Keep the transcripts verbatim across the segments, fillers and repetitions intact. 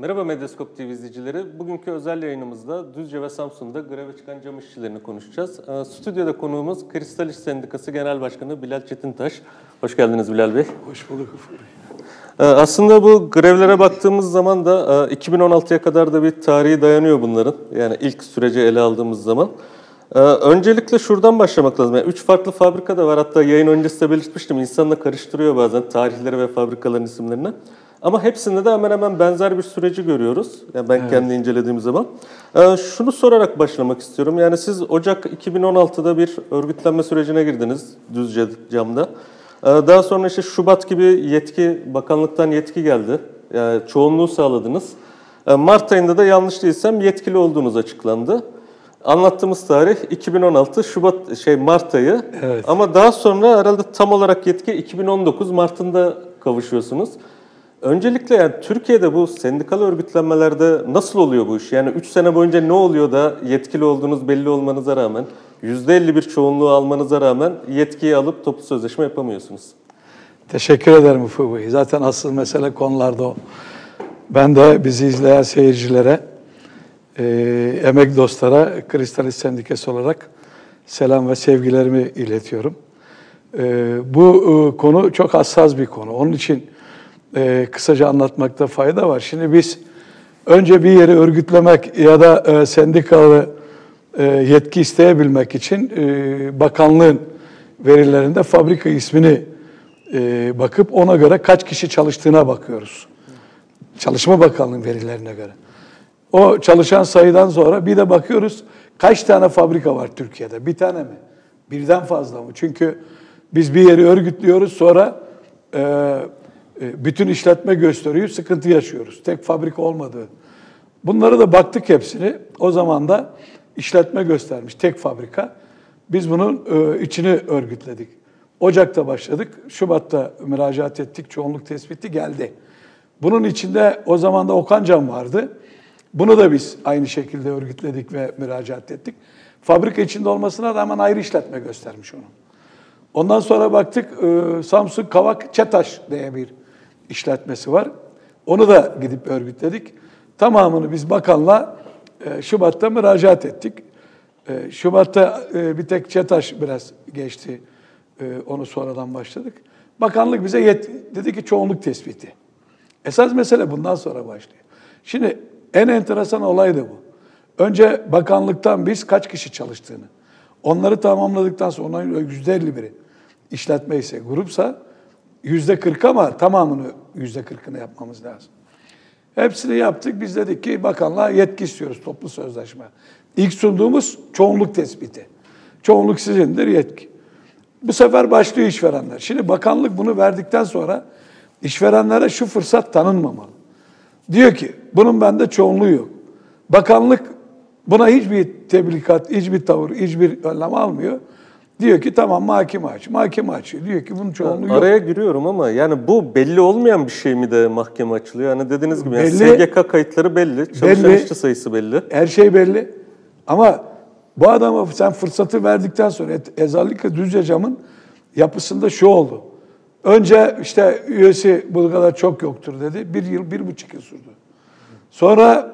Merhaba Medyascope T V izleyicileri. Bugünkü özel yayınımızda Düzce ve Samsun'da greve çıkan cam işçilerini konuşacağız. E, stüdyoda konuğumuz Kristal İş Sendikası Genel Başkanı Bilal Çetintaş. Hoş geldiniz Bilal Bey. Hoş bulduk Ufuk Bey. E, aslında bu grevlere baktığımız zaman da e, iki bin on altıya kadar da bir tarihi dayanıyor bunların. Yani ilk süreci ele aldığımız zaman. E, öncelikle şuradan başlamak lazım. Yani üç farklı fabrika da var. Hatta yayın öncesi de belirtmiştim. İnsanla karıştırıyor bazen tarihleri ve fabrikaların isimlerini. Ama hepsinde de hemen hemen benzer bir süreci görüyoruz. Yani ben evet. kendi incelediğim zaman. Ee, şunu sorarak başlamak istiyorum. Yani siz Ocak iki bin on altıda bir örgütlenme sürecine girdiniz Düzce Cam'da. Ee, daha sonra işte Şubat gibi yetki, bakanlıktan yetki geldi. Yani çoğunluğu sağladınız. Ee, Mart ayında da yanlış değilsem yetkili olduğunuz açıklandı. Anlattığımız tarih iki bin on altı Şubat şey Mart ayı. Evet. Ama daha sonra herhalde tam olarak yetki iki bin on dokuz Mart'ında kavuşuyorsunuz. Öncelikle yani Türkiye'de bu sendikal örgütlenmelerde nasıl oluyor bu iş? Yani üç sene boyunca ne oluyor da yetkili olduğunuz belli olmanıza rağmen, yüzde elli bir çoğunluğu almanıza rağmen yetkiyi alıp toplu sözleşme yapamıyorsunuz? Teşekkür ederim Ufuk Bey. Zaten asıl mesele konularda o. Ben de bizi izleyen seyircilere, e, emek dostlara Kristal İş Sendikası olarak selam ve sevgilerimi iletiyorum. E, bu e, konu çok hassas bir konu. Onun için Ee, kısaca anlatmakta fayda var. Şimdi biz önce bir yeri örgütlemek ya da e, sendikalı e, yetki isteyebilmek için e, bakanlığın verilerinde fabrika ismini e, bakıp ona göre kaç kişi çalıştığına bakıyoruz. Çalışma Bakanlığı verilerine göre. O çalışan sayıdan sonra bir de bakıyoruz kaç tane fabrika var Türkiye'de? Bir tane mi? Birden fazla mı? Çünkü biz bir yeri örgütlüyoruz sonra e, bütün işletme gösteriyor, sıkıntı yaşıyoruz. Tek fabrika olmadığı. Bunlara da baktık hepsini. O zaman da işletme göstermiş, tek fabrika. Biz bunun içini örgütledik. Ocak'ta başladık, Şubat'ta müracaat ettik, çoğunluk tespiti geldi. Bunun içinde o zaman da Okan Can vardı. Bunu da biz aynı şekilde örgütledik ve müracaat ettik. Fabrika içinde olmasına rağmen ayrı işletme göstermiş onu. Ondan sonra baktık, Samsun Kavak Çetaş diye bir işletmesi var. Onu da gidip örgütledik. Tamamını biz bakanla e, Şubat'ta müracaat ettik. E, Şubat'ta e, bir tek Çetaş biraz geçti. E, onu sonradan başladık. Bakanlık bize yet dedi ki çoğunluk tespiti. Esas mesele bundan sonra başlıyor. Şimdi en enteresan olay da bu. Önce bakanlıktan biz kaç kişi çalıştığını, onları tamamladıktan sonra onların yüzde elli biri işletme ise, grupsa yüzde kırk ama tamamını yüzde kırkını yapmamız lazım. Hepsini yaptık. Biz dedik ki bakanlığa yetki istiyoruz toplu sözleşme. İlk sunduğumuz çoğunluk tespiti. Çoğunluk sizindir yetki. Bu sefer başlıyor işverenler. Şimdi bakanlık bunu verdikten sonra işverenlere şu fırsat tanınmamalı. Diyor ki bunun bende çoğunluğu yok. Bakanlık buna hiçbir tebligat, hiçbir tavır, hiçbir önlem almıyor. Diyor ki tamam mahkeme aç. Mahkeme açıyor. Diyor ki bunun çoğunluğu yok. Araya giriyorum ama yani bu belli olmayan bir şey mi de mahkeme açılıyor? Yani dediğiniz gibi belli, yani S G K kayıtları belli. Çalışan işçi sayısı belli. Her şey belli. Ama bu adama sen fırsatı verdikten sonra özellikle Düzce Cam'ın yapısında şu oldu. Önce işte üyesi bu kadar çok yoktur dedi. Bir yıl, bir buçuk yıl sürdü. Sonra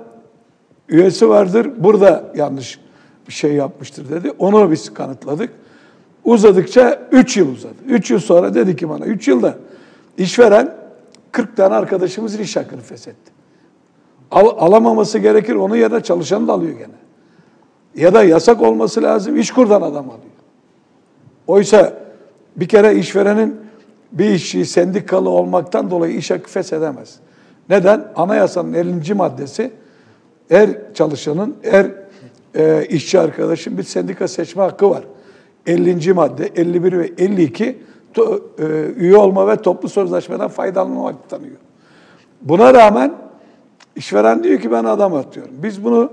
üyesi vardır. Burada yanlış bir şey yapmıştır dedi. Onu biz kanıtladık. Uzadıkça üç yıl uzadı. üç yıl sonra dedi ki bana üç yılda işveren kırk tane arkadaşımızın iş hakkını feshetti. Al, alamaması gerekir. Onun yerine çalışanı da alıyor gene. Ya da yasak olması lazım. İşkur'dan adam alıyor. Oysa bir kere işverenin bir işçi sendikalı olmaktan dolayı iş hakkı feshedemez. Neden? Anayasanın ellinci maddesi her çalışanın, her e, işçi arkadaşın bir sendika seçme hakkı var. ellinci madde, elli bir ve elli iki to, e, üye olma ve toplu sözleşmeden faydalanmak tanıyor. Buna rağmen işveren diyor ki ben adam atıyorum. Biz bunu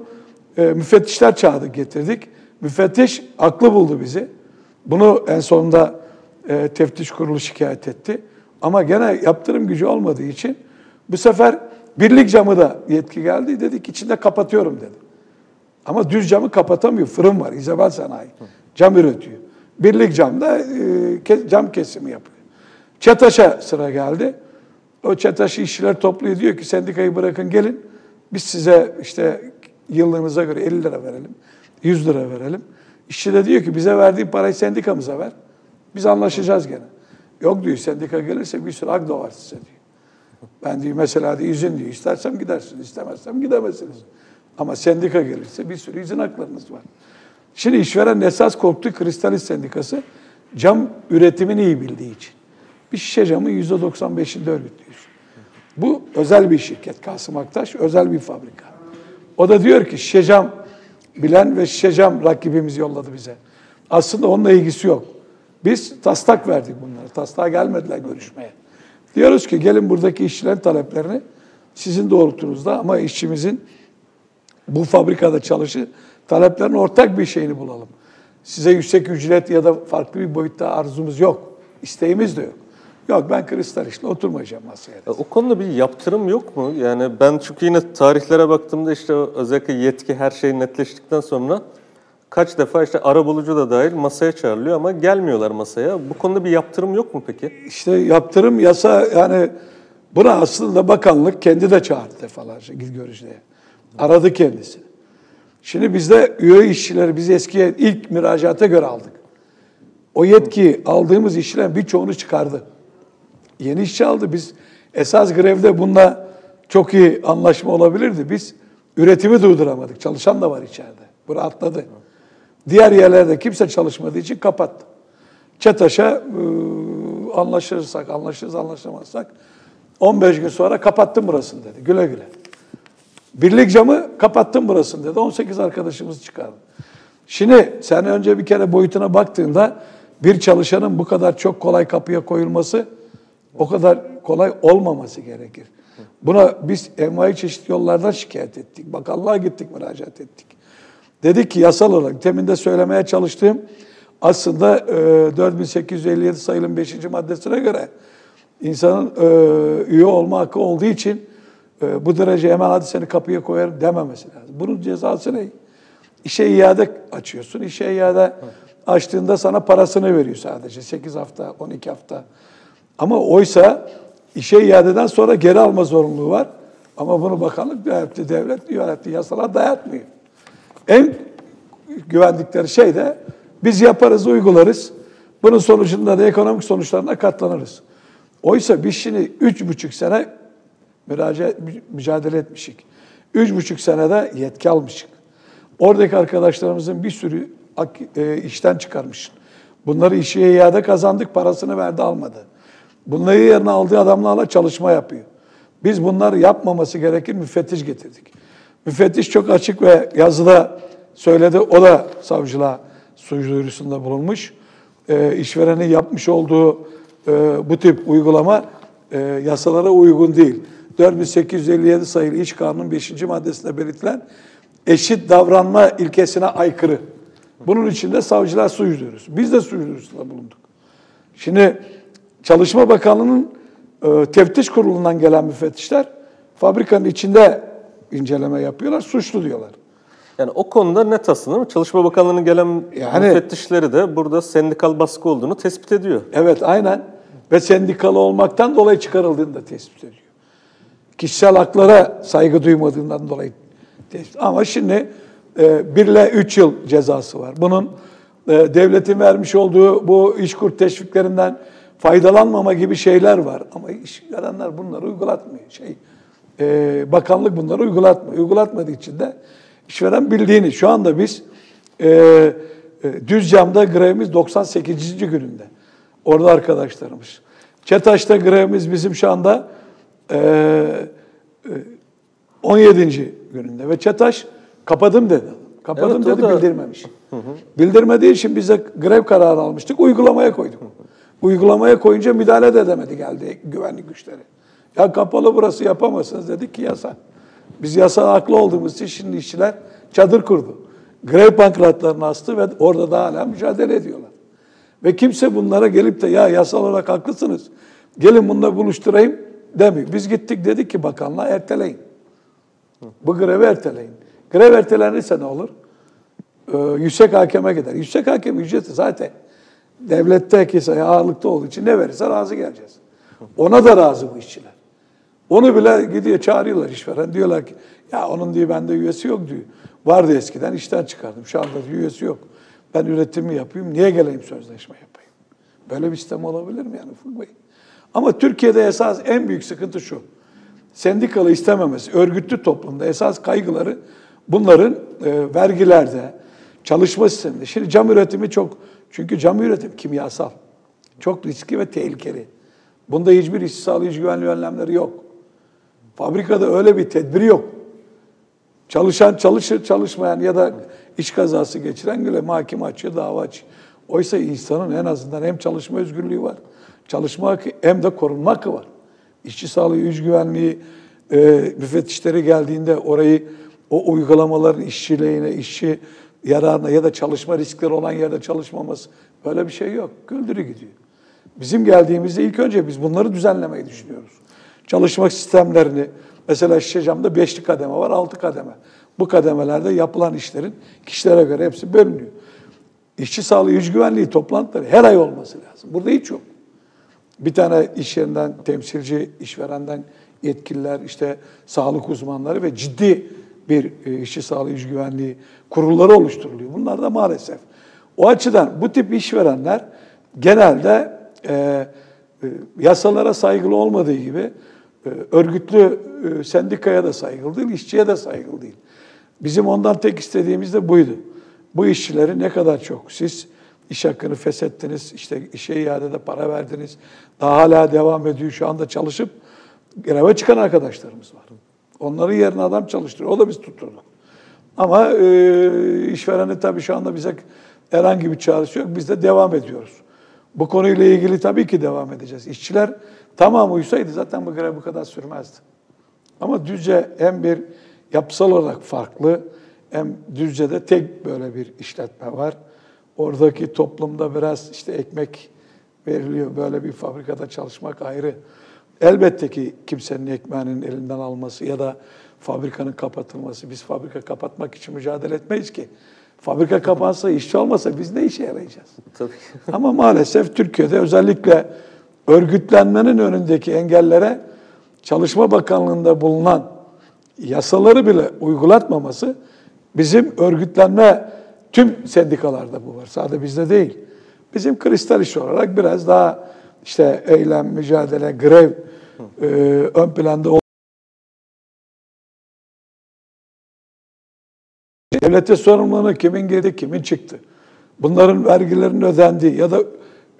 e, müfettişler çağırdı, getirdik. Müfettiş aklı buldu bizi. Bunu en sonunda e, teftiş kurulu şikayet etti. Ama gene yaptırım gücü olmadığı için bu sefer Birlik Cam'ı da yetki geldi. Dedik içinde kapatıyorum dedi. Ama Düz Cam'ı kapatamıyor. Fırın var, İzabel sanayi. Cam üretiyor. Birlik Cam'da e, cam kesimi yapıyor. Çetaş'a sıra geldi. O Çetaş'ı işçiler topluyor diyor ki sendikayı bırakın gelin. Biz size işte yıllığınıza göre elli lira verelim, yüz lira verelim. İşçi de diyor ki bize verdiği parayı sendikamıza ver. Biz anlaşacağız gene. Yok diyor, sendika gelirse bir sürü hak doğar size diyor. Ben diyor mesela diyor, izin diyor. İstersem gidersiniz, istemezsem gidemezsiniz. Ama sendika gelirse bir sürü izin haklarınız var. Şimdi işveren esas korktu Kristal İş Sendikası cam üretimini iyi bildiği için. Bir şişe camı yüzde doksan beşinde örgütlüyor. Bu özel bir şirket. Kasım Aktaş özel bir fabrika. O da diyor ki Şişecam bilen ve Şişecam rakibimiz yolladı bize. Aslında onunla ilgisi yok. Biz taslak verdik bunlara. Taslağa gelmediler görüşmeye. Diyoruz ki gelin buradaki işçilerin taleplerini sizin doğrultunuzda ama işçimizin bu fabrikada çalışı taleplerin ortak bir şeyini bulalım. Size yüksek ücret ya da farklı bir boyutta arzumuz yok. İsteğimiz de yok. Yok ben Kristal İş'le oturmayacağım masaya. O konuda bir yaptırım yok mu? Yani ben çünkü yine tarihlere baktığımda işte özellikle yetki her şey netleştikten sonra kaç defa işte arabulucu da dahil masaya çağrılıyor ama gelmiyorlar masaya. Bu konuda bir yaptırım yok mu peki? İşte yaptırım yasa yani buna aslında bakanlık kendi de çağırdı defalarca git görüşmeye. Aradı kendisi. Şimdi bizde üye işçileri biz eskiye ilk müracaata göre aldık. O yetki aldığımız işçilerin birçoğunu çıkardı. Yeni işçi aldı. Biz esas grevde bununla çok iyi anlaşma olabilirdi. Biz üretimi durduramadık. Çalışan da var içeride. Bura atladı. Diğer yerlerde kimse çalışmadığı için kapattı. Çetaş'a e, anlaşırsak, anlaşırız anlaşamazsak on beş gün sonra kapattım burasını dedi. Güle güle. Birlik camı kapattım burasını dedi. on sekiz arkadaşımız çıkardı. Şimdi sen önce bir kere boyutuna baktığında bir çalışanın bu kadar çok kolay kapıya koyulması o kadar kolay olmaması gerekir. Buna biz envai çeşitli yollardan şikayet ettik. Bakanlığa gittik, müracaat ettik. Dedik ki yasal olarak, teminde söylemeye çalıştığım aslında e, dört bin sekiz yüz elli yedi sayılın beşinci maddesine göre insanın e, üye olma hakkı olduğu için e, bu derece hemen hadi seni kapıya koyarım dememesi lazım. Bunun cezası ne? İşe iade açıyorsun. İşe iade açtığında sana parasını veriyor sadece. sekiz hafta, on iki hafta. Ama oysa işe iadeden sonra geri alma zorunluluğu var. Ama bunu bakanlık dayattığı, devlet yönettiği yasalar dayatmıyor. En güvendikleri şey de biz yaparız, uygularız. Bunun sonucunda da ekonomik sonuçlarına katlanırız. Oysa biz şimdi üç buçuk sene müracaat, mücadele etmişik. Üç buçuk senede yetki almışık. Oradaki arkadaşlarımızın bir sürü işten çıkarmış. Bunları işe iade kazandık, parasını verdi almadı. Bunları yerine aldığı adamlarla çalışma yapıyor. Biz bunları yapmaması gerekir, müfettiş getirdik. Müfettiş çok açık ve yazıda söyledi. O da savcılığa suç duyurusunda bulunmuş. E, işverenin yapmış olduğu e, bu tip uygulama e, yasalara uygun değil. dört bin sekiz yüz elli yedi sayılı İş Kanunu'nun beşinci maddesinde belirtilen eşit davranma ilkesine aykırı. Bunun için de savcılığa suç duyurusu. Biz de suç duyurusunda bulunduk. Şimdi Çalışma Bakanlığı'nın e, teftiş kurulundan gelen müfettişler fabrikanın içinde inceleme yapıyorlar, suçlu diyorlar. Yani o konuda net aslında. Çalışma Bakanlığı'nın gelen yani, müfettişleri de burada sendikal baskı olduğunu tespit ediyor. Evet, aynen. Ve sendikalı olmaktan dolayı çıkarıldığını da tespit ediyor. Kişisel haklara saygı duymadığından dolayı tespit. Ama şimdi e, bir ile üç yıl cezası var. Bunun e, devletin vermiş olduğu bu işkur teşviklerinden faydalanmama gibi şeyler var. Ama işverenler bunları uygulatmıyor. Şey, e, bakanlık bunları uygulatmıyor. Uygulatmadığı için de işveren bildiğini. Şu anda biz e, e, Düzcam'da grevimiz doksan sekizinci gününde. Orada arkadaşlarımız. Çetaş'ta grevimiz bizim şu anda e, e, on yedinci gününde. Ve Çetaş kapadım dedi. Kapadım evet, dedi da... bildirmemiş. Hı hı. Bildirmediği için biz de grev kararı almıştık. Uygulamaya koyduk. Hı hı. Uygulamaya koyunca müdahale de edemedi geldi güvenlik güçleri. Ya kapalı burası yapamazsınız dedik ki yasa. Biz yasa haklı olduğumuz için şimdi işçiler çadır kurdu. Grev pankratlarını astı ve orada da hala mücadele ediyorlar. Ve kimse bunlara gelip de ya yasal olarak haklısınız. Gelin bununla buluşturayım demiyor. Biz gittik dedik ki bakanlığa erteleyin. Bu grevi erteleyin. Grev ertelenirse ne olur? Ee, yüksek hakeme gider. Yüksek hakem ücreti zaten devletteki sayı ağırlıkta olduğu için ne verirse razı geleceğiz. Ona da razı bu işçiler. Onu bile gidiyor çağırıyorlar işveren. Diyorlar ki ya onun diye bende üyesi yok diyor. Vardı eskiden, işten çıkardım. Şu anda üyesi yok. Ben üretimi yapayım. Niye geleyim sözleşme yapayım? Böyle bir sistem olabilir mi yani Fulbay? Ama Türkiye'de esas en büyük sıkıntı şu. Sendikalı istememesi, örgütlü toplumda esas kaygıları bunların e, vergilerde, çalışma sisteminde. Şimdi cam üretimi çok, çünkü cam üretim kimyasal. Çok riskli ve tehlikeli. Bunda hiçbir işçi sağlığı, iş güvenliği önlemleri yok. Fabrikada öyle bir tedbiri yok. Çalışan çalışır, çalışmayan ya da iş kazası geçiren güle mahkeme açıyor, dava açıyor. Oysa insanın en azından hem çalışma özgürlüğü var, çalışma hakkı hem de korunma hakkı var. İşçi sağlığı, iş güvenliği, e, müfettişleri geldiğinde orayı, o uygulamaların işçiliğine, işçi yararına ya da çalışma riskleri olan yerde çalışmaması, böyle bir şey yok. Güldürü gidiyor. Bizim geldiğimizde ilk önce biz bunları düzenlemeyi düşünüyoruz. Çalışma sistemlerini, mesela Şişecam'da beşli kademe var, altı kademe. Bu kademelerde yapılan işlerin kişilere göre hepsi bölünüyor. İşçi sağlığı, iş güvenliği toplantıları her ay olması lazım. Burada hiç yok. Bir tane iş yerinden temsilci, işverenden yetkililer, işte sağlık uzmanları ve ciddi bir işçi sağlığı, iş güvenliği kurulları oluşturuluyor. Bunlar da maalesef. O açıdan bu tip işverenler genelde e, e, yasalara saygılı olmadığı gibi e, örgütlü e, sendikaya da saygılı değil, işçiye de saygılı değil. Bizim ondan tek istediğimiz de buydu. Bu işçileri ne kadar çok siz iş hakkını feshettiniz, işte işe iadede para verdiniz, daha hala devam ediyor, şu anda çalışıp greve çıkan arkadaşlarımız var. Onların yerine adam çalıştırıyor. O da biz tutturduk. Ama e, işvereni tabii şu anda bize herhangi bir çağrısı yok. Biz de devam ediyoruz. Bu konuyla ilgili tabii ki devam edeceğiz. İşçiler tamamı uysaydı zaten bu grev bu kadar sürmezdi. Ama Düzce hem bir yapısal olarak farklı, hem Düzce'de tek böyle bir işletme var. Oradaki toplumda biraz işte ekmek veriliyor. Böyle bir fabrikada çalışmak ayrı. Elbette ki kimsenin ekmeğinin elinden alması ya da fabrikanın kapatılması. Biz fabrika kapatmak için mücadele etmeyiz ki. Fabrika kapansa, işçi olmasa biz ne işe yarayacağız? Tabii. Ama maalesef Türkiye'de özellikle örgütlenmenin önündeki engellere Çalışma Bakanlığı'nda bulunan yasaları bile uygulatmaması bizim örgütlenme, tüm sendikalarda bu var. Sadece bizde değil. Bizim Kristal İş olarak biraz daha işte eylem, mücadele, grev e, ön planda olduğu devlete sorumluluğunu kimin girdi, kimin çıktı. Bunların vergilerinin ödendiği ya da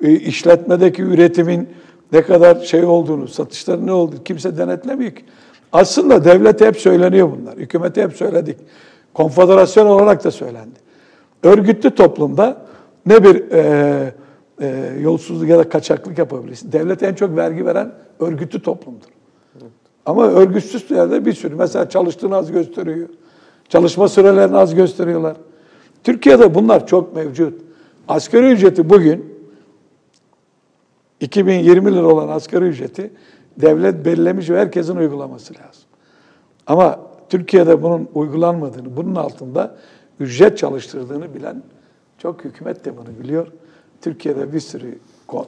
e, işletmedeki üretimin ne kadar şey olduğunu, satışların ne olduğunu kimse denetlemiyor ki. Aslında devlete hep söyleniyor bunlar. Hükümete hep söyledik. Konfederasyon olarak da söylendi. Örgütlü toplumda ne bir e, e, yolsuzluk ya da kaçaklık yapabilirsin. Devlet en çok vergi veren örgütlü toplumdur. Evet. Ama örgütsüz yerde bir sürü. Mesela çalıştığını az gösteriyor. Çalışma sürelerini az gösteriyorlar. Türkiye'de bunlar çok mevcut. Asgari ücreti bugün iki bin yirmi lira olan asgari ücreti devlet belirlemiş ve herkesin uygulaması lazım. Ama Türkiye'de bunun uygulanmadığını, bunun altında ücret çalıştırdığını bilen çok, hükümet de bunu biliyor. Türkiye'de bir sürü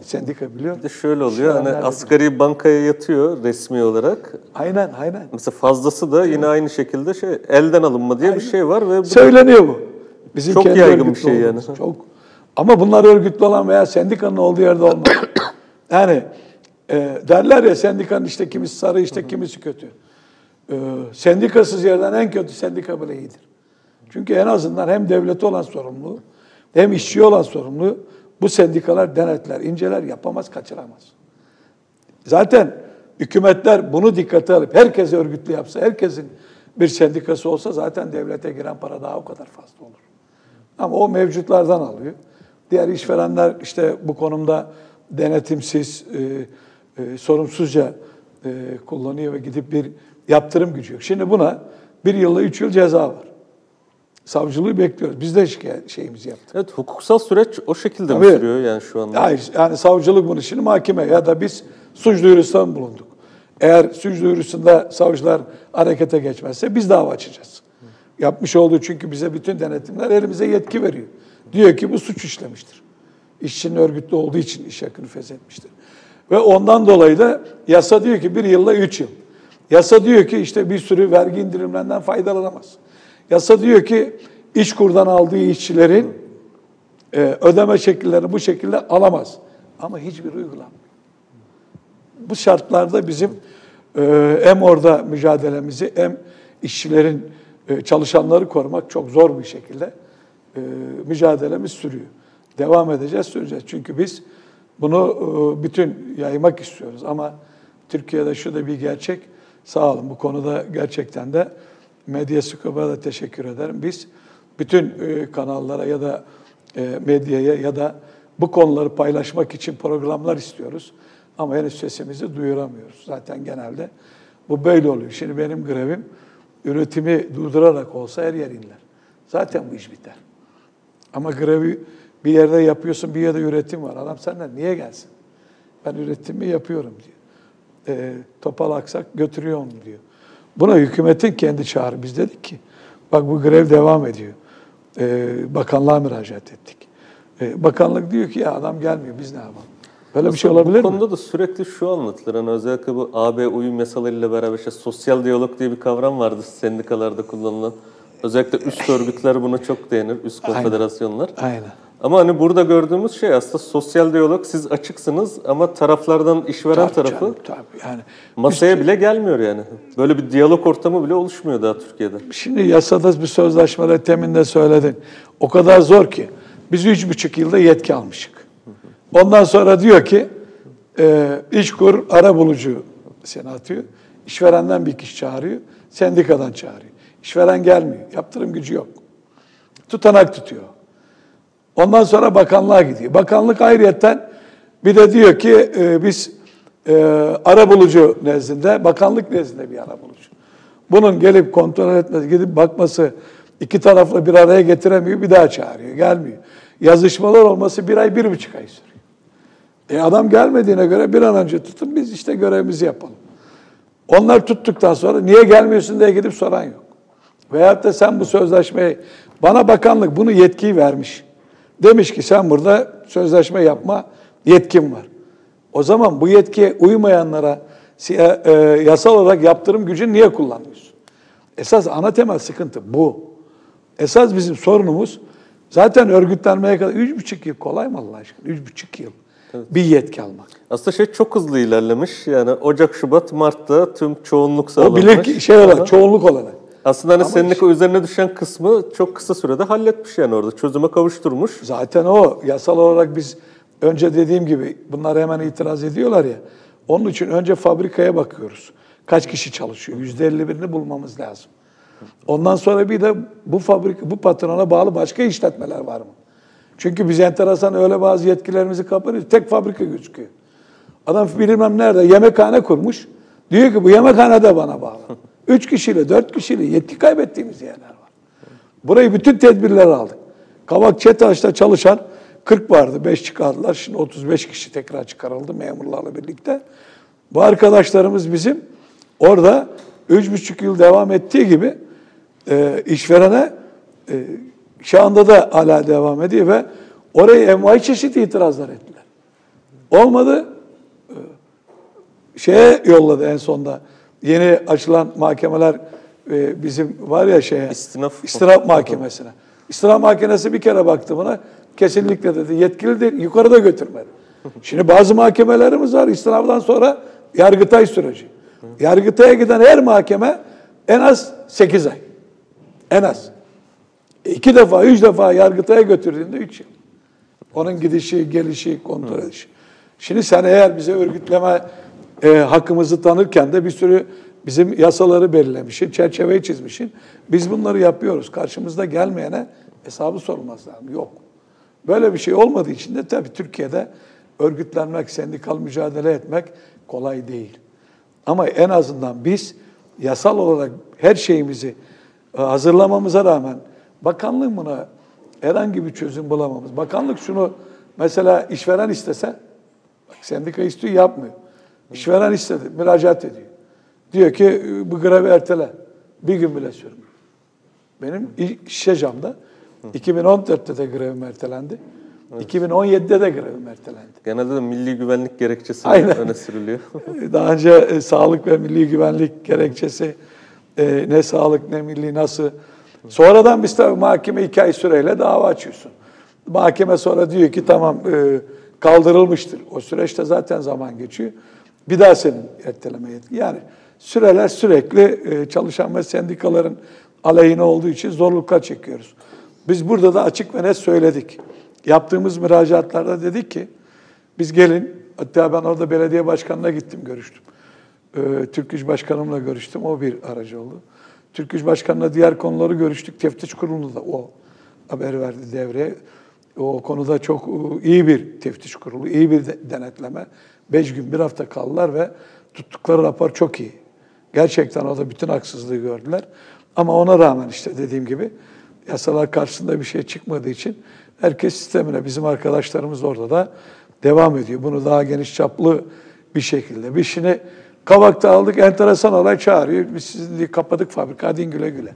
sendika biliyor. Bir de şöyle oluyor, hani asgari bankaya yatıyor resmi olarak. Aynen, aynen. Mesela fazlası da yine aynı şekilde şey, elden alınma diye aynen. bir şey var. Ve bu söyleniyor bu. Bizim çok yaygın bir şey yani. Çok. Ama bunlar örgütlü olan veya sendikanın olduğu yerde olmaz. Yani e, derler ya, sendikanın işte kimisi sarı, işte kimisi kötü. E, sendikasız yerden en kötü sendika bile iyidir. Çünkü en azından hem devlete olan sorumluluğu, hem işçiye olan sorumluluğu bu sendikalar denetler, inceler, yapamaz, kaçıramaz. Zaten hükümetler bunu dikkate alıp herkesi örgütlü yapsa, herkesin bir sendikası olsa zaten devlete giren para daha o kadar fazla olur. Ama o mevcutlardan alıyor. Diğer işverenler işte bu konumda denetimsiz, e, e, sorumsuzca e, kullanıyor ve gidip bir yaptırım gücü yok. Şimdi buna bir yılla üç yıl ceza var. Savcılığı bekliyoruz. Biz de şeyimizi yaptık. Evet, hukuksal süreç o şekilde tabii mi sürüyor yani şu anda? Hayır, yani savcılık bunu şimdi mahkeme ya da biz suç duyurusunda bulunduk. Eğer suç duyurusunda savcılar harekete geçmezse biz dava açacağız. Hı. Yapmış olduğu, çünkü bize bütün denetimler elimize yetki veriyor. Diyor ki bu suç işlemiştir. İşçinin örgütlü olduğu için iş hakkını feshetmiştir. Ve ondan dolayı da yasa diyor ki bir yılla üç yıl. Yasa diyor ki işte bir sürü vergi indirimlerinden faydalanamaz. Yasa diyor ki İşkur'dan aldığı işçilerin e, ödeme şekillerini bu şekilde alamaz. Ama hiçbir uygulanmıyor. Bu şartlarda bizim e, hem orada mücadelemizi hem işçilerin e, çalışanları korumak çok zor bir şekilde e, mücadelemiz sürüyor. Devam edeceğiz, süreceğiz. Çünkü biz bunu e, bütün yaymak istiyoruz. Ama Türkiye'de şu da bir gerçek. Sağ olun, bu konuda gerçekten de Medyascope'a da teşekkür ederim. Biz bütün e, kanallara ya da e, medyaya ya da bu konuları paylaşmak için programlar istiyoruz. Ama henüz sesimizi duyuramıyoruz. Zaten genelde bu böyle oluyor. Şimdi benim grevim üretimi durdurarak olsa her yer inler. Zaten bu iş biter. Ama grevi bir yerde yapıyorsun, bir yerde üretim var. Adam senden niye gelsin? Ben üretimi yapıyorum diyor. E, topal aksak götürüyor onu diyor. Buna hükümetin kendi çağrı. Biz dedik ki bak bu grev devam ediyor. E, bakanlığa müracaat ettik. E, bakanlık diyor ki ya adam gelmiyor, biz ne yapalım? Böyle aslında bir şey olabilir mi? Bu konuda mi? da sürekli şu anlatılır. Yani özellikle bu A B uyum yasalarıyla beraber işte sosyal diyalog diye bir kavram vardı sendikalarda kullanılan. Özellikle üst örgütler buna çok değinir. Üst konfederasyonlar. Aynen. Aynen. Ama hani burada gördüğümüz şey aslında sosyal diyalog, siz açıksınız ama taraflardan işveren tabii tarafı canım, tabii. Yani masaya üst... bile gelmiyor yani. Böyle bir diyalog ortamı bile oluşmuyor daha Türkiye'de. Şimdi yasada bir sözleşmede teminde söyledin. O kadar zor ki biz üç buçuk yılda yetki almışık. Ondan sonra diyor ki e, İşkur ara bulucu seni atıyor. İşverenden bir kişi çağırıyor. Sendikadan çağırıyor. İşveren gelmiyor. Yaptırım gücü yok. Tutanak tutuyor. Ondan sonra bakanlığa gidiyor. Bakanlık ayrıyeten bir de diyor ki e, biz e, ara bulucu nezdinde, bakanlık nezdinde bir ara bulucu. Bunun gelip kontrol etmesi, gidip bakması, iki tarafla bir araya getiremiyor, bir daha çağırıyor, gelmiyor. Yazışmalar olması bir ay, bir buçuk ay sürüyor. E adam gelmediğine göre bir an önce tutun, biz işte görevimizi yapalım. Onlar tuttuktan sonra niye gelmiyorsun diye gidip soran yok. Veyahut da sen bu sözleşmeyi, bana bakanlık bunu yetkiyi vermiş. Demiş ki sen burada sözleşme yapma yetkin var. O zaman bu yetkiye uymayanlara yasal olarak yaptırım gücünü niye kullanmıyorsun? Esas ana temel sıkıntı bu. Esas bizim sorunumuz zaten örgütlenmeye kadar üç buçuk yıl kolay mı Allah aşkına? Üç buçuk yıl evet. Bir yetki almak. Aslında şey çok hızlı ilerlemiş. Yani Ocak, Şubat, Mart'ta tüm çoğunluk sağlanmış. O bilek şey olarak, aha, çoğunluk olarak. Aslında hani sendika işte, üzerine düşen kısmı çok kısa sürede halletmiş yani orada. Çözüme kavuşturmuş. Zaten o yasal olarak biz önce dediğim gibi bunlar hemen itiraz ediyorlar ya. Onun için önce fabrikaya bakıyoruz. Kaç kişi çalışıyor? yüzde elli birini bulmamız lazım. Ondan sonra bir de bu fabrika, bu patrona bağlı başka işletmeler var mı? Çünkü biz enteresan öyle bazı yetkilerimizi kapatıyoruz. Tek fabrika gözüküyor. Adam bilmem nerede yemekhane kurmuş. Diyor ki bu yemekhane de bana bağlı. Üç kişiyle, dört kişiyle yetki kaybettiğimiz yerler var. Burayı bütün tedbirler aldık. Kavak Çetaş'ta çalışan kırk vardı, beş çıkardılar. Şimdi otuz beş kişi tekrar çıkarıldı memurlarla birlikte. Bu arkadaşlarımız bizim orada üç buçuk yıl devam ettiği gibi e, işverene e, şu anda da hala devam ediyor ve oraya envai çeşit itirazlar ettiler. Olmadı, e, şeye yolladı en sonda. Yeni açılan mahkemeler e, bizim var ya şeye, istinaf, istinaf mahkemesine. İstinaf mahkemesi bir kere baktı buna, kesinlikle dedi yetkili değil, yukarıda götürmedi. Şimdi bazı mahkemelerimiz var, istinaftan sonra Yargıtay süreci. Yargıtay'a giden her mahkeme en az sekiz ay. En az. E iki defa, üç defa Yargıtay'a götürdüğünde üç yıl. Onun gidişi, gelişi, kontrol edişi. Şimdi sen eğer bize örgütleme E, hakkımızı tanırken de bir sürü bizim yasaları belirlemişsin, çerçeveyi çizmişsin. Biz bunları yapıyoruz. Karşımızda gelmeyene hesabı sorulmaz lazım. Yok. Böyle bir şey olmadığı için de tabii Türkiye'de örgütlenmek, sendikal mücadele etmek kolay değil. Ama en azından biz yasal olarak her şeyimizi hazırlamamıza rağmen bakanlığın buna herhangi bir çözüm bulamamız. Bakanlık şunu mesela işveren istese, bak sendika istiyor yapmıyor. İşveren istedi, müracaat ediyor. Diyor ki bu grevi ertele. Bir gün bile sürmüyor. Benim Şişecam'da iki bin on dörtte de grevim ertelendi. Evet. iki bin on yedi'de de grevim ertelendi. Genelde de milli güvenlik gerekçesi aynen öne sürülüyor. Daha önce e, sağlık ve milli güvenlik gerekçesi, e, ne sağlık ne milli nasıl. Sonradan biz tabii mahkeme iki ay süreyle dava açıyorsun. Mahkeme sonra diyor ki tamam e, kaldırılmıştır. O süreçte zaten zaman geçiyor. Bir daha senin erteleme yetki. Yani süreler sürekli e, çalışan ve sendikaların aleyhine olduğu için zorluklar çekiyoruz. Biz burada da açık ve net söyledik. Yaptığımız müracaatlarda dedik ki, biz gelin, hatta ben orada belediye başkanına gittim, görüştüm. Ee, Türk İş Başkanımla görüştüm, o bir aracı oldu. Türk İş Başkanı'na diğer konuları görüştük, teftiş kurulu da o haber verdi devreye. O konuda çok iyi bir teftiş kurulu, iyi bir denetleme. Beş gün, bir hafta kaldılar ve tuttukları rapor çok iyi. Gerçekten orada bütün haksızlığı gördüler. Ama ona rağmen işte dediğim gibi, yasalar karşısında bir şey çıkmadığı için herkes sistemine, bizim arkadaşlarımız orada da devam ediyor. Bunu daha geniş çaplı bir şekilde. Biz şimdi Kavak'ta aldık, enteresan olay çağırıyor. Biz sizi kapadık fabrika, hadi güle güle.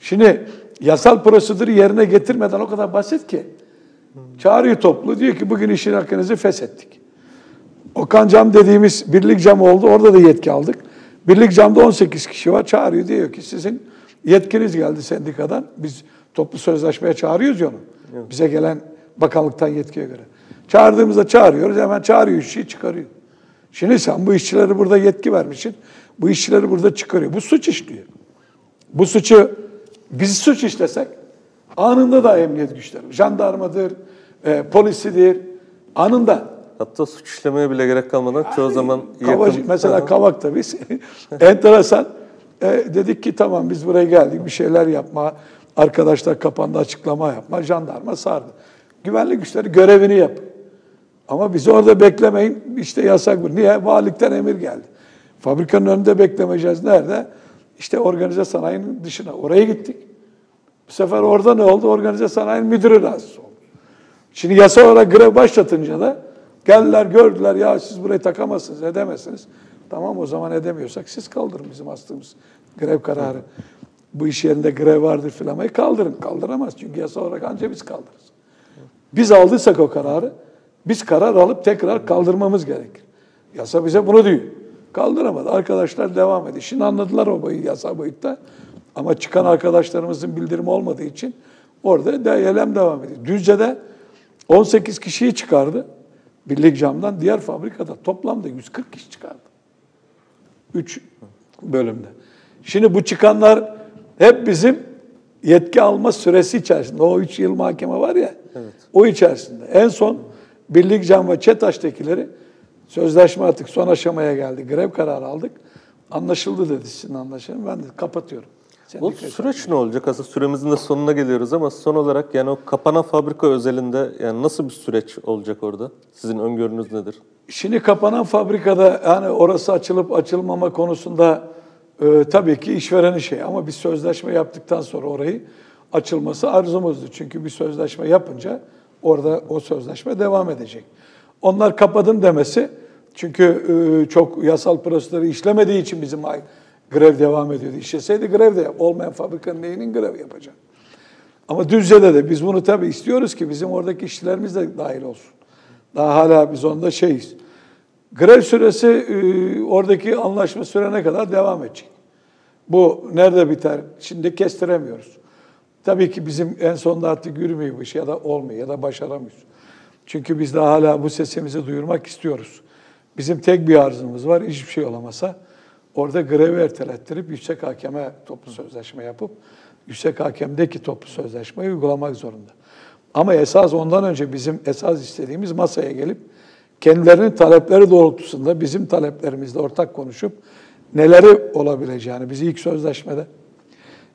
Şimdi yasal prosedürü yerine getirmeden o kadar basit ki. Çağırıyor toplu, diyor ki bugün işin hakkınızı feshettik. Okan Cam dediğimiz Birlik Cam oldu, orada da yetki aldık. Birlik Cam'da on sekiz kişi var, çağırıyor diyor ki sizin yetkiniz geldi sendikadan, biz toplu sözleşmeye çağırıyoruz ya onu. Evet. Bize gelen bakanlıktan yetkiye göre. Çağırdığımızda çağırıyoruz, hemen çağırıyor, işçiyi çıkarıyor. Şimdi sen bu işçileri burada yetki vermişsin, bu işçileri burada çıkarıyor. Bu suç işliyor. Bu suçu, biz suç işlesek anında da emniyet güçleri, jandarmadır, e, polisidir, anında. Hatta suç işlemeye bile gerek kalmadan çoğu yani, zaman yakın. Mesela Kavak'ta biz enteresan. E, dedik ki tamam biz buraya geldik, bir şeyler yapma, arkadaşlar kapandı açıklama yapma, jandarma sardı. Güvenlik güçleri görevini yap. Ama bizi orada beklemeyin, işte yasak bu. Niye? Valilikten emir geldi. Fabrikanın önünde beklemeyeceğiz. Nerede? İşte organize sanayinin dışına. Oraya gittik. Bu sefer orada ne oldu? Organize sanayinin müdürü rahatsız oldu. Şimdi yasa olarak grev başlatınca da geldiler, gördüler ya siz burayı takamazsınız, edemezsiniz. Tamam o zaman edemiyorsak siz kaldırın bizim astığımız grev kararı. Bu iş yerinde grev vardır filan. Kaldırın. Kaldıramaz. Çünkü yasa olarak ancak biz kaldırırız. Biz aldıysak o kararı, biz karar alıp tekrar kaldırmamız gerekir. Yasa bize bunu diyor. Kaldıramadı. Arkadaşlar devam ediyor. Şimdi anladılar o boyu, yasa boyutta. Ama çıkan arkadaşlarımızın bildirimi olmadığı için orada D Y L M devam ediyor. Düzce'de on sekiz kişiyi çıkardı. Birlik Cam'dan diğer fabrikada toplamda yüz kırk kişi çıkardı. Üç bölümde. Şimdi bu çıkanlar hep bizim yetki alma süresi içerisinde. O üç yıl mahkeme var ya, evet, o içerisinde. En son Birlik Cam ve Çetaş'takileri sözleşme artık son aşamaya geldi. Grev kararı aldık. Anlaşıldı dedi, sizin anlaşalım. Ben de kapatıyorum. O süreç ne olacak? Aslında süremizin de sonuna geliyoruz ama son olarak yani o kapanan fabrika özelinde yani nasıl bir süreç olacak orada? Sizin öngörünüz nedir? Şimdi kapanan fabrikada yani orası açılıp açılmama konusunda e, tabii ki işverenin şeyi ama bir sözleşme yaptıktan sonra orayı açılması arzumuzdu. Çünkü bir sözleşme yapınca orada o sözleşme devam edecek. Onlar kapadın demesi çünkü e, çok yasal prosedürü işlemediği için bizim ay grev devam ediyordu. İşleseydi grev de yap. Olmayan fabrikanın neyinin grev yapacak. Ama Düzce'de de biz bunu tabii istiyoruz ki bizim oradaki işçilerimiz de dahil olsun. Daha hala biz onda şeyiz. Grev süresi e, oradaki anlaşma sürene kadar devam edecek. Bu nerede biter? Şimdi kestiremiyoruz. Tabii ki bizim en sonunda artık yürümüyor bu iş ya da olmuyor ya da başaramıyoruz. Çünkü biz de hala bu sesimizi duyurmak istiyoruz. Bizim tek bir arzumuz var. Hiçbir şey olamasa orada grevi ertelettirip yüksek hakeme toplu sözleşme yapıp yüksek hakemdeki toplu sözleşmeyi uygulamak zorunda. Ama esas ondan önce bizim esas istediğimiz masaya gelip kendilerinin talepleri doğrultusunda bizim taleplerimizle ortak konuşup neleri olabileceğini, biz ilk sözleşmede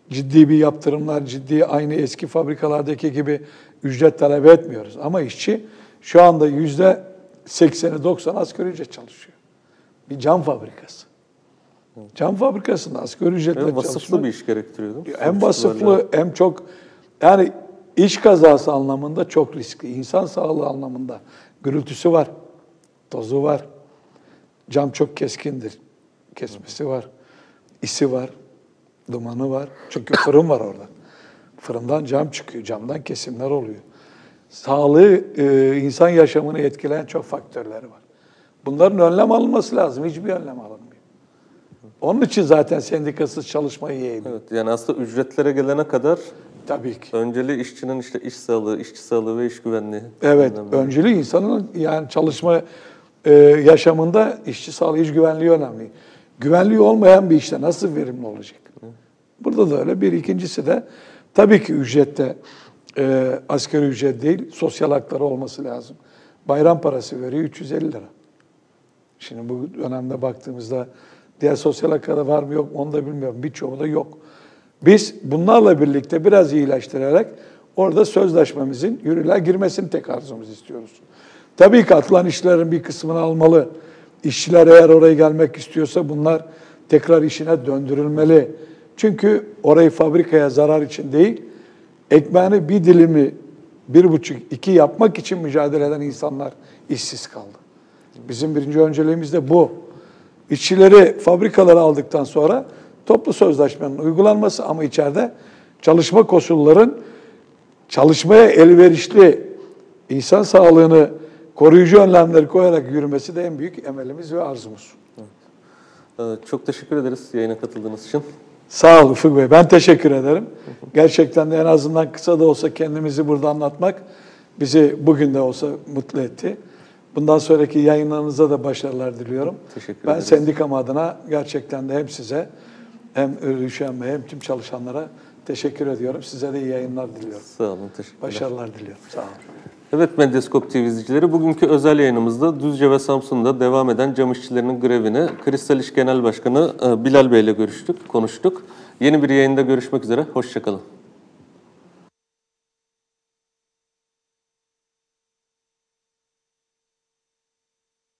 ciddi bir yaptırımlar, ciddi aynı eski fabrikalardaki gibi ücret talep etmiyoruz. Ama işçi şu anda yüzde sekseni doksan asgari ücret çalışıyor. Bir cam fabrikası. Cam fabrikasında asgari ücretle çalışmak. Hem vasıflı bir iş gerektiriyordu. Hem vasıflı hem çok yani iş kazası anlamında çok riskli. İnsan sağlığı anlamında gürültüsü var, tozu var. Cam çok keskindir. Kesmesi var, isi var, dumanı var. Çünkü fırın var orada. Fırından cam çıkıyor, camdan kesimler oluyor. sağlığı, insan yaşamını etkileyen çok faktörleri var. Bunların önlem alınması lazım. Hiçbir önlem alınmıyor. Onun için zaten sendikasız çalışmayı yeğdim. Evet, yani aslında ücretlere gelene kadar tabii ki önceliği işçinin işte iş sağlığı, işçi sağlığı ve iş güvenliği. Evet, önceliği insanın yani çalışma e, yaşamında işçi sağlığı, iş güvenliği önemli. Güvenliği olmayan bir işte nasıl verimli olacak? Burada da öyle. Bir ikincisi de tabii ki ücrette e, asgari ücret değil, sosyal hakları olması lazım. Bayram parası veriyor üç yüz elli lira. Şimdi bu dönemde baktığımızda diğer sosyal hakları var mı yok mu onu da bilmiyorum. Birçoğu da yok. Biz bunlarla birlikte biraz iyileştirerek orada sözleşmemizin yürürlüğe girmesini tek arzumuz istiyoruz. Tabii ki atılan işlerin bir kısmını almalı. İşçiler eğer oraya gelmek istiyorsa bunlar tekrar işine döndürülmeli. Çünkü orayı fabrikaya zarar için değil, ekmeğini bir dilimi bir buçuk, iki yapmak için mücadele eden insanlar işsiz kaldı. Bizim birinci önceliğimiz de bu. İşçileri fabrikalara aldıktan sonra toplu sözleşmenin uygulanması ama içeride çalışma koşulların çalışmaya elverişli insan sağlığını koruyucu önlemleri koyarak yürümesi de en büyük emelimiz ve arzumuz. Evet. Ee, çok teşekkür ederiz yayına katıldığınız için. Sağ olun Ufuk Bey. Ben teşekkür ederim. Gerçekten de en azından kısa da olsa kendimizi burada anlatmak bizi bugün de olsa mutlu etti. Bundan sonraki yayınlarınıza da başarılar diliyorum. Teşekkür ben ederiz. Sendikam adına gerçekten de hem size hem Ürüşenme hem tüm çalışanlara teşekkür ediyorum. Size de iyi yayınlar diliyorum. Sağ olun. Teşekkürler. Başarılar diliyorum. Sağ olun. Evet Medyascope T V izleyicileri, bugünkü özel yayınımızda Düzce ve Samsun'da devam eden cam işçilerinin grevini Kristal İş Genel Başkanı Bilal Bey ile görüştük, konuştuk. Yeni bir yayında görüşmek üzere. Hoşça kalın.